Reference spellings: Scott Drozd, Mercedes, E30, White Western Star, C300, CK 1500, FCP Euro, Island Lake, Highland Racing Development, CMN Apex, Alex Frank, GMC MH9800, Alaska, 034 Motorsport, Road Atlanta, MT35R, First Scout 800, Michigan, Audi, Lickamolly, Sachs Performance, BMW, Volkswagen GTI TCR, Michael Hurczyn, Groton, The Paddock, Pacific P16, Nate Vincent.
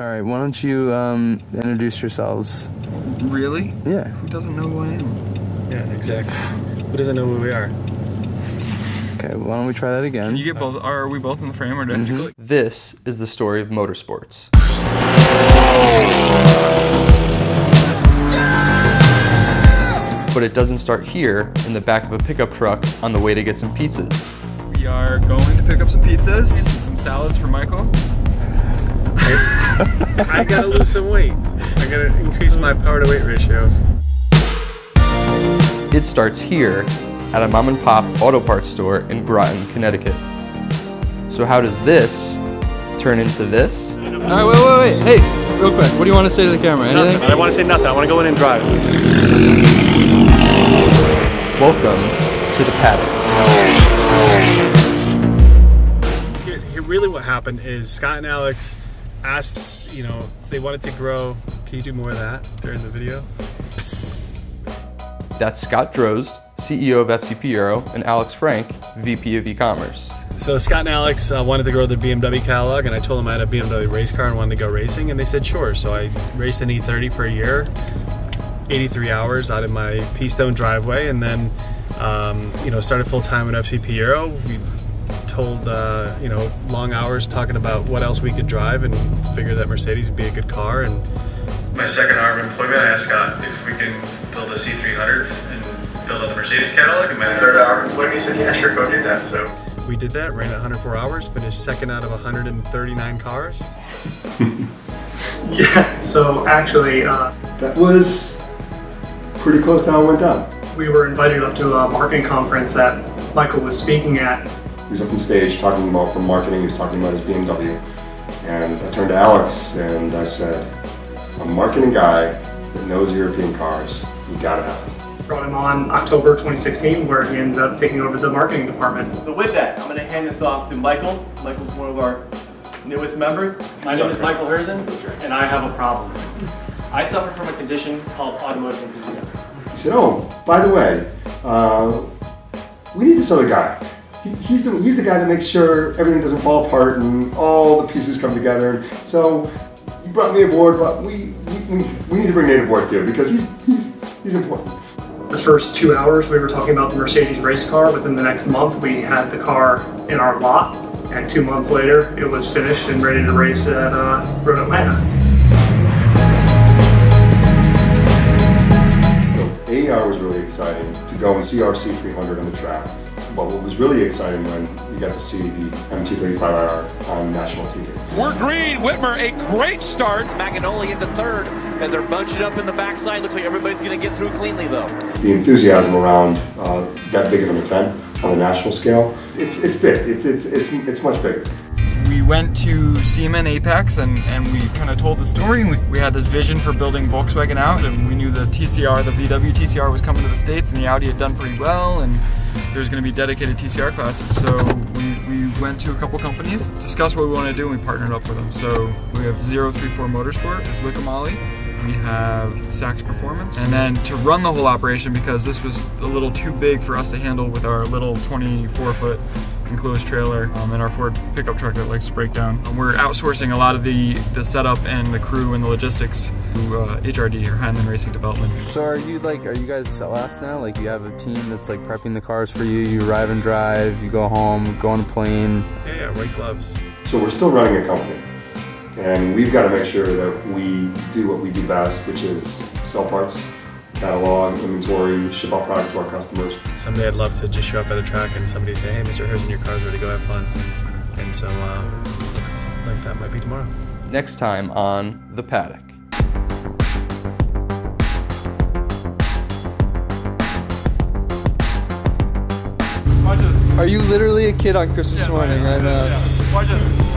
All right, why don't you introduce yourselves? Really? Yeah. Who doesn't know who I am? Yeah, exactly. Who doesn't know who we are? Okay, why don't we try that again? Can you get both? Are we both in the frame, or do I have to click? This is the story of motorsports. But it doesn't start here in the back of a pickup truck on the way to get some pizzas. We are going to pick up some pizzas and some salads for Michael. I gotta lose some weight. I gotta increase my power to weight ratio. It starts here at a mom and pop auto parts store in Groton, Connecticut. So how does this turn into this? All right, wait, hey, real quick, what do you want to say to the camera? Anything? Nothing. I don't want to say nothing. I want to go in and drive. Welcome to The Paddock. Here, really what happened is Scott and Alex asked, you know, they wanted to grow. Can you do more of that during the video? That's Scott Drozd, CEO of FCP Euro, and Alex Frank, VP of e-commerce. So Scott and Alex wanted to grow the BMW catalog, and I told them I had a BMW race car and wanted to go racing, and they said sure. So I raced an E30 for a year, 83 hours out of my Peastone driveway, and then you know, started full-time at FCP Euro. We told you know, long hours talking about what else we could drive, and figured that Mercedes would be a good car. And my second hour of employment, I asked Scott if we can build a C300 and build out the Mercedes catalog. And my third hour of employment, he said, yeah, sure, go do that. So we did that, ran 104 hours, finished second out of 139 cars. Yeah, so actually, that was pretty close to how it went down. We were invited up to a marketing conference that Michael was speaking at. He was up on stage talking about from marketing, he was talking about his BMW. And I turned to Alex and I said, a marketing guy that knows European cars, you gotta have him. Brought him on October 2016, where he ended up taking over the marketing department. So with that, I'm going to hand this off to Michael. Michael's one of our newest members. My name is Michael Hurczyn, and I have a problem. I suffer from a condition called automotive enthusiasm. He said, oh, by the way, we need this other guy. He's the guy that makes sure everything doesn't fall apart and all the pieces come together. So you brought me aboard, but we need to bring Nate aboard too, because he's important. The first 2 hours we were talking about the Mercedes race car. Within the next month we had the car in our lot, and 2 months later it was finished and ready to race at Road Atlanta. So AER was really exciting to go and see our C300 on the track, but what was really exciting when we got to see the MT35R on national TV. We're green, Whitmer, a great start. Magnoli into third. And they're bunched up in the backside. Looks like everybody's going to get through cleanly, though. The enthusiasm around that big of an event on the national scale—it's big. It's much bigger. We went to CMN Apex and we kind of told the story. We had this vision for building Volkswagen out, and we knew the TCR, the VW TCR, was coming to the States, and the Audi had done pretty well, and there's going to be dedicated TCR classes. So we went to a couple companies, discussed what we wanted to do, and we partnered up with them. So we have 034 Motorsport, it's Lickamolly. We have Sachs Performance, and then to run the whole operation, because this was a little too big for us to handle with our little 24-foot enclosed trailer and our Ford pickup truck that likes to break down. We're outsourcing a lot of the setup and the crew and the logistics to HRD, or Highland Racing Development. So are you guys sellouts now? Like, you have a team that's like prepping the cars for you, you arrive and drive, you go home, go on a plane. Yeah, white gloves. So we're still running a company. And we've got to make sure that we do what we do best, which is sell parts, catalog, inventory, ship our product to our customers. Someday I'd love to just show up at a track and somebody say, hey, Mr. Hurczyn, your car's ready, go have fun. And so looks like that might be tomorrow. Next time on The Paddock. Are you literally a kid on Christmas morning? I know. Yeah. Watch this.